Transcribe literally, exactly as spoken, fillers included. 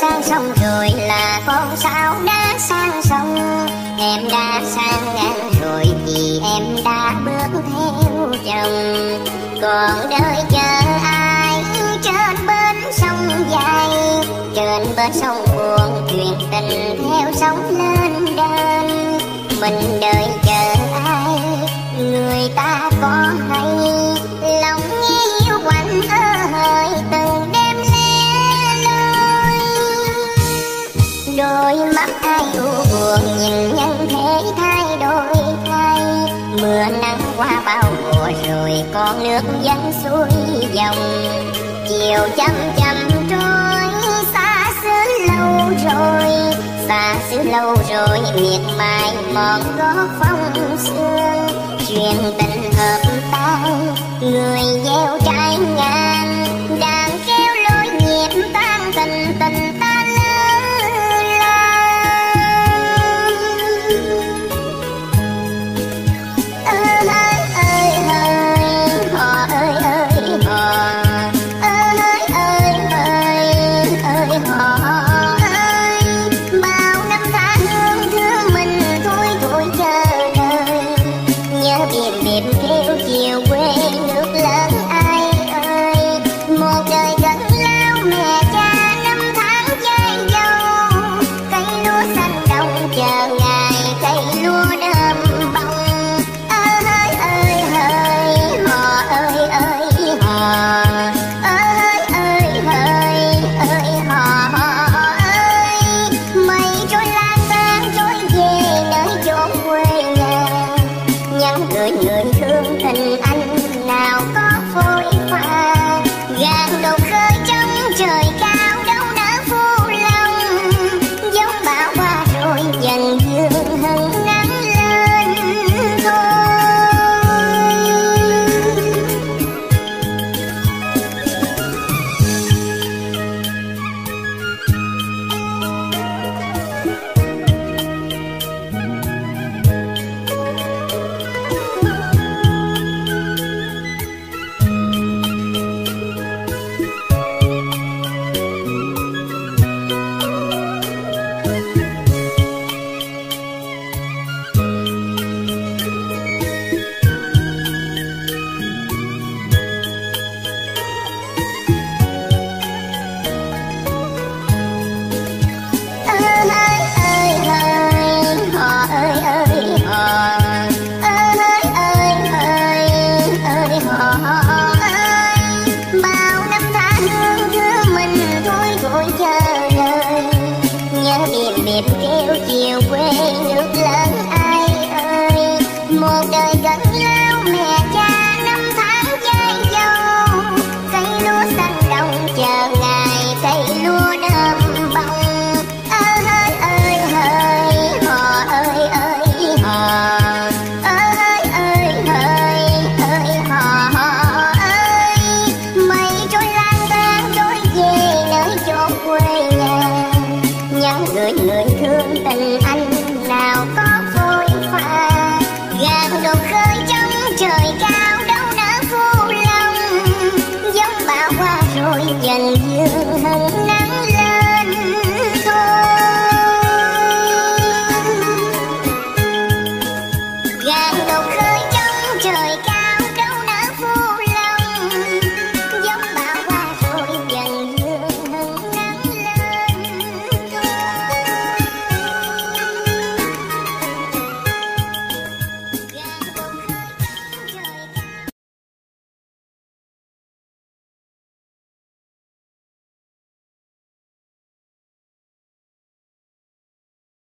sang sông rồi là con sáo đã sang sông. Em đã sang ngang rồi vì em đã bước theo chồng. Còn đời chờ ai trên bến sông dài, trên bến sông buồn chuyện tình theo sóng lên đên. Mình đợi chờ ai, người ta có hay lòng yêu quạnh ơ hời từng đêm lẻ loi. Đôi mắt ai u buồn nhìn nhân thế thay đổi thay, mưa nắng qua bao mùa rồi con nước vẫn xuôi dòng. Chiều chậm chậm trôi xa xứ lâu rồi, xa xứ lâu rồi miệt mài mòn gót phong sương. Chuyện tình hợp tan, người gieo trái ngàn, đàn kéo lối nhịp tan tình tình ta lỡ lỡ. Ơi ơi ơi, hò ơi ơi hò, ơi ơi ơi ơi hò. Hãy